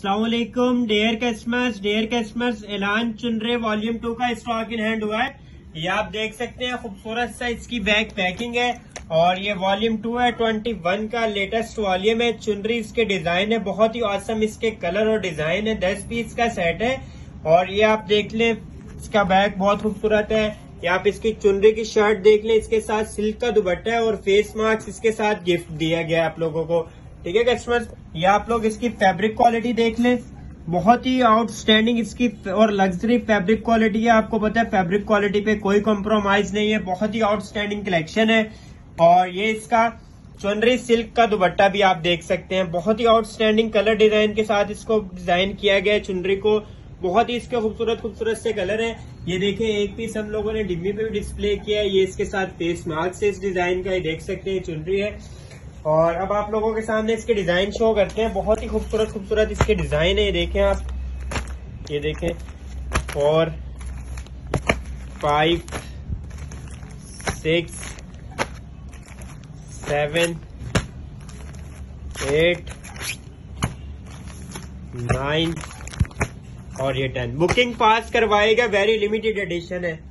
अस्सलामुअलैकुम dear customers, एलान चुनरी वॉल्यूम 2 का स्टॉक इन हैंड हुआ है। ये आप देख सकते हैं, खूबसूरत सा इसकी बैक पैकिंग है और ये वॉल्यूम 2 है, 21 का लेटेस्ट वॉल्यूम है। चुनरी इसके डिजाइन है, बहुत ही औसम इसके कलर और डिजाइन है। 10 पीस का सेट है और ये आप देख लें, इसका बैग बहुत खूबसूरत है। ये आप इसकी चुनरी की शर्ट देख लें, इसके साथ सिल्क का दुपट्टा है और फेस मास्क इसके साथ गिफ्ट दिया गया आप लोगों को। ठीक है कस्टमर्स, ये आप लोग इसकी फैब्रिक क्वालिटी देख लें, बहुत ही आउटस्टैंडिंग इसकी और लग्जरी फैब्रिक क्वालिटी है। आपको पता है फैब्रिक क्वालिटी पे कोई कॉम्प्रोमाइज नहीं है, बहुत ही आउटस्टैंडिंग कलेक्शन है। और ये इसका चुनरी सिल्क का दुपट्टा भी आप देख सकते हैं, बहुत ही आउटस्टैंडिंग कलर डिजाइन के साथ इसको डिजाइन किया गया है। चुनरी को बहुत ही इसके खूबसूरत खूबसूरत से कलर है। ये देखें, एक पीस हम लोगों ने डिब्बी पे भी डिस्प्ले किया है। ये इसके साथ फेस मास्क से इस डिजाइन का, ये देख सकते हैं चुनरी है। और अब आप लोगों के सामने इसके डिजाइन शो करते हैं, बहुत ही खूबसूरत खूबसूरत इसके डिजाइन है। ये देखें आप, ये देखें, और 5, 6, 7, 8, 9 और ये 10। बुकिंग पास करवाएगा, वेरी लिमिटेड एडिशन है।